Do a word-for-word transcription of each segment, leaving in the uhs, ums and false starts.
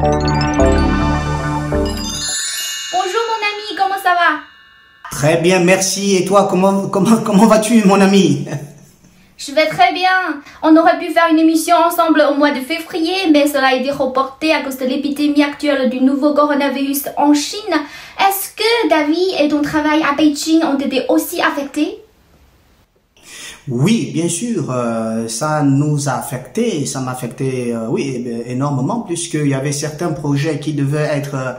Bonjour mon ami, comment ça va? Très bien, merci. Et toi, comment, comment, comment vas-tu mon ami? Je vais très bien. On aurait pu faire une émission ensemble au mois de février, mais cela a été reporté à cause de l'épidémie actuelle du nouveau coronavirus en Chine. Est-ce que David et ton travail à Pékin ont été aussi affectés? Oui, bien sûr, euh, ça nous a affecté, ça m'a affecté, euh, oui, énormément, puisqu'il y avait certains projets qui devaient être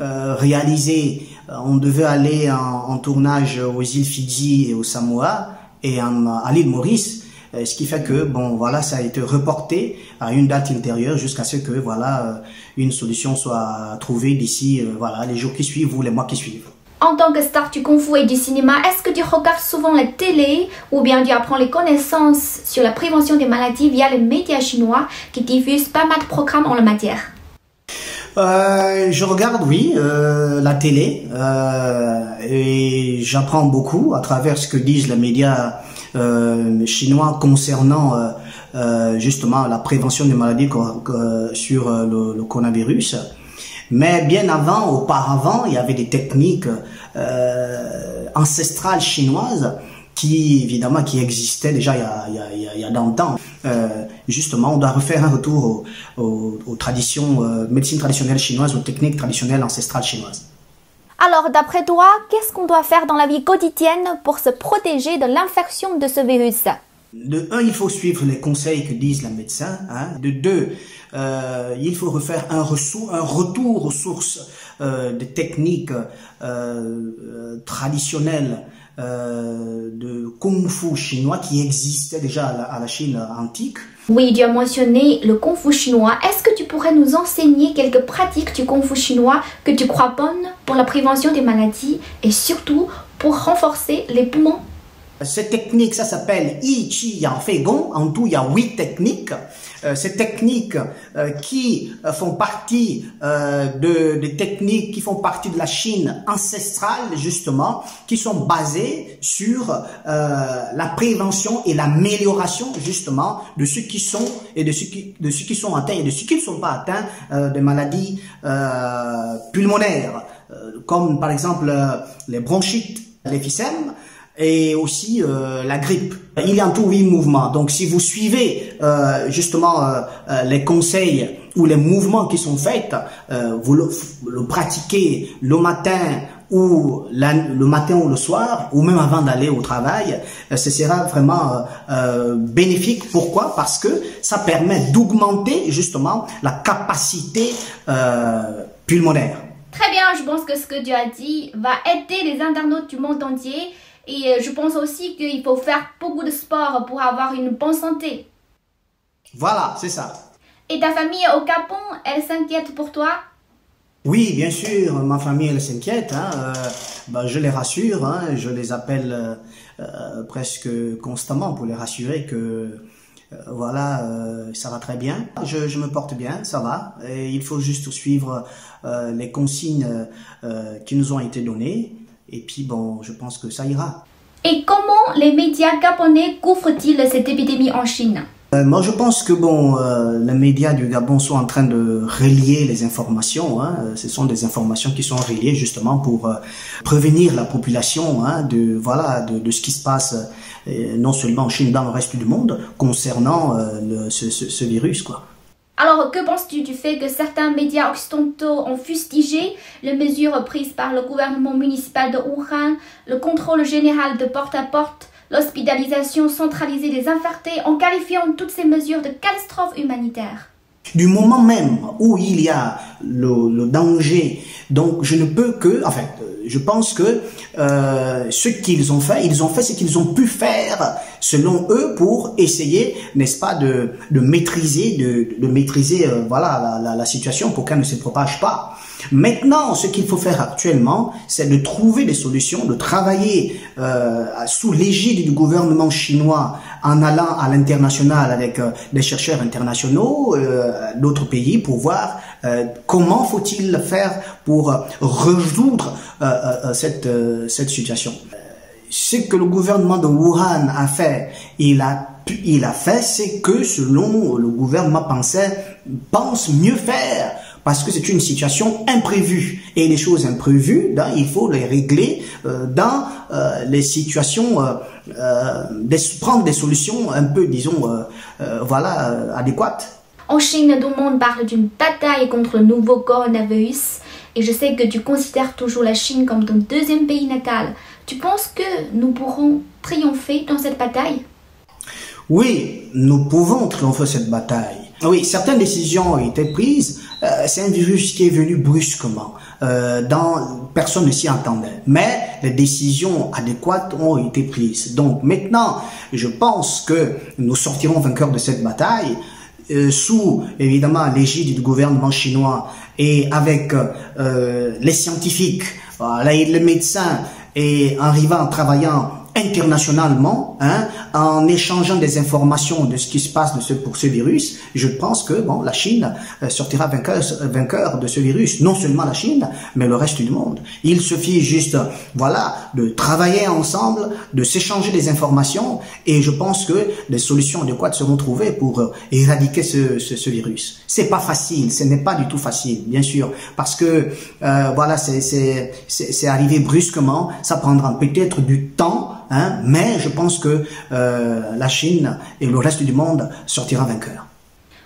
euh, réalisés. On devait aller en, en tournage aux îles Fidji et aux Samoa, et en, à l'île Maurice, ce qui fait que, bon, voilà, ça a été reporté à une date ultérieure jusqu'à ce que, voilà, une solution soit trouvée d'ici, euh, voilà, les jours qui suivent ou les mois qui suivent. En tant que star du kung-fu et du cinéma, est-ce que tu regardes souvent la télé ou bien tu apprends les connaissances sur la prévention des maladies via les médias chinois qui diffusent pas mal de programmes en la matière? Euh, je regarde, oui, euh, la télé euh, et j'apprends beaucoup à travers ce que disent les médias euh, chinois concernant euh, euh, justement la prévention des maladies euh, sur euh, le, le coronavirus. Mais bien avant, auparavant, il y avait des techniques euh, ancestrales chinoises qui, évidemment, qui existaient déjà il y a, il y a, il y a longtemps. Euh, justement, on doit refaire un retour aux, aux, aux traditions, euh, médecine traditionnelle chinoise, aux techniques traditionnelles ancestrales chinoises. Alors, d'après toi, qu'est-ce qu'on doit faire dans la vie quotidienne pour se protéger de l'infection de ce virus ? De un, il faut suivre les conseils que disent les médecins. Hein. De deux, euh, il faut refaire un, un retour aux sources euh, des techniques euh, traditionnelles euh, de kung-fu chinois qui existaient déjà à la, à la Chine antique. Oui, tu as mentionné le kung-fu chinois. Est-ce que tu pourrais nous enseigner quelques pratiques du kung-fu chinois que tu crois bonnes pour la prévention des maladies et surtout pour renforcer les poumons? Cette technique, ça s'appelle yin yang feng. En tout, il y a huit techniques. Euh, ces techniques euh, qui font partie euh, de, des techniques qui font partie de la Chine ancestrale, justement, qui sont basées sur euh, la prévention et l'amélioration, justement, de ceux qui sont et de ceux qui, de ceux qui sont atteints et de ceux qui ne sont pas atteints euh, de maladies euh, pulmonaires, euh, comme par exemple euh, les bronchites, l'emphysème, et aussi euh, la grippe. Il y a en tout huit mouvements. Donc si vous suivez euh, justement euh, euh, les conseils ou les mouvements qui sont faits, euh, vous le, le pratiquez le matin ou la, le matin ou le soir, ou même avant d'aller au travail, euh, ce sera vraiment euh, euh, bénéfique. Pourquoi? Parce que ça permet d'augmenter justement la capacité euh, pulmonaire. Très bien, je pense que ce que tu as dit va aider les internautes du monde entier. Et je pense aussi qu'il faut faire beaucoup de sport pour avoir une bonne santé. Voilà, c'est ça. Et ta famille au Gabon, elle s'inquiète pour toi? Oui, bien sûr, ma famille, elle s'inquiète. Hein. Euh, ben, je les rassure, hein. Je les appelle euh, presque constamment pour les rassurer que euh, voilà, euh, ça va très bien. Je, je me porte bien, ça va. Et il faut juste suivre euh, les consignes euh, qui nous ont été données. Et puis bon, je pense que ça ira. Et comment les médias gabonais couvrent-ils cette épidémie en Chine? euh, Moi je pense que bon, euh, les médias du Gabon sont en train de relier les informations. Hein. Ce sont des informations qui sont reliées justement pour euh, prévenir la population, hein, de, voilà, de, de ce qui se passe euh, non seulement en Chine, dans le reste du monde concernant euh, le, ce, ce, ce virus, quoi. Alors, que penses-tu du fait que certains médias occidentaux ont fustigé les mesures prises par le gouvernement municipal de Wuhan, le contrôle général de porte à porte, l'hospitalisation centralisée des infectés, en qualifiant toutes ces mesures de catastrophe humanitaire? Du moment même où il y a le, le danger, donc je ne peux que, en fait, je pense que euh, ce qu'ils ont fait, ils ont fait ce qu'ils ont pu faire selon eux pour essayer, n'est-ce pas, de, de maîtriser, de, de maîtriser, euh, voilà, la, la, la situation pour qu'elle ne se propage pas. Maintenant, ce qu'il faut faire actuellement, c'est de trouver des solutions, de travailler euh, sous l'égide du gouvernement chinois en allant à l'international avec euh, des chercheurs internationaux euh, d'autres pays pour voir euh, comment faut-il faire pour euh, résoudre euh, euh, cette, euh, cette situation. Ce que le gouvernement de Wuhan a fait, il a il a fait, c'est que selon le gouvernement pensait, pense mieux faire parce que c'est une situation imprévue. Et les choses imprévues, là, il faut les régler euh, dans euh, les situations, euh, euh, des, prendre des solutions un peu, disons, euh, euh, voilà, euh, adéquates. En Chine, tout le monde parle d'une bataille contre le nouveau coronavirus. Et je sais que tu considères toujours la Chine comme ton deuxième pays natal. Tu penses que nous pourrons triompher dans cette bataille? Oui, nous pouvons triompher cette bataille. Oui, certaines décisions ont été prises. Euh, c'est un virus qui est venu brusquement. Euh, dans, personne ne s'y attendait. Mais les décisions adéquates ont été prises. Donc maintenant, je pense que nous sortirons vainqueurs de cette bataille. Euh, sous évidemment l'égide du gouvernement chinois et avec euh, les scientifiques, voilà, et les médecins, et en arrivant en travaillant internationalement, hein, en échangeant des informations de ce qui se passe de ce, pour ce virus, je pense que bon, la Chine sortira vainqueur, vainqueur de ce virus, non seulement la Chine, mais le reste du monde. Il suffit juste, voilà, de travailler ensemble, de s'échanger des informations, et je pense que des solutions adéquates seront trouvées pour éradiquer ce, ce, ce virus. C'est pas facile, ce n'est pas du tout facile, bien sûr, parce que euh, voilà, c'est c'est arrivé brusquement, ça prendra peut-être du temps. Hein, mais je pense que euh, la Chine et le reste du monde sortira vainqueur.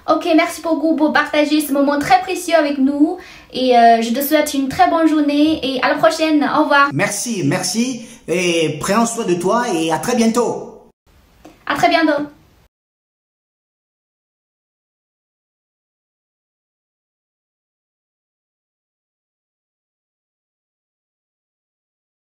Ok, merci beaucoup pour partager ce moment très précieux avec nous. Et euh, je te souhaite une très bonne journée et à la prochaine. Au revoir. Merci, merci. Et prends soin de toi et à très bientôt. À très bientôt.